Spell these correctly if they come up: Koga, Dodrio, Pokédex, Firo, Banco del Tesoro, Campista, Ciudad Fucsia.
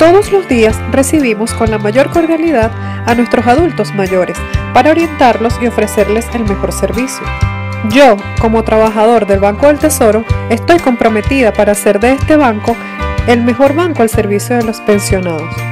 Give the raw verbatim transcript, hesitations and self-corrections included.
Todos los días recibimos con la mayor cordialidad a nuestros adultos mayores para orientarlos y ofrecerles el mejor servicio. Yo, como trabajador del Banco del Tesoro, estoy comprometida para hacer de este banco el mejor banco al servicio de los pensionados.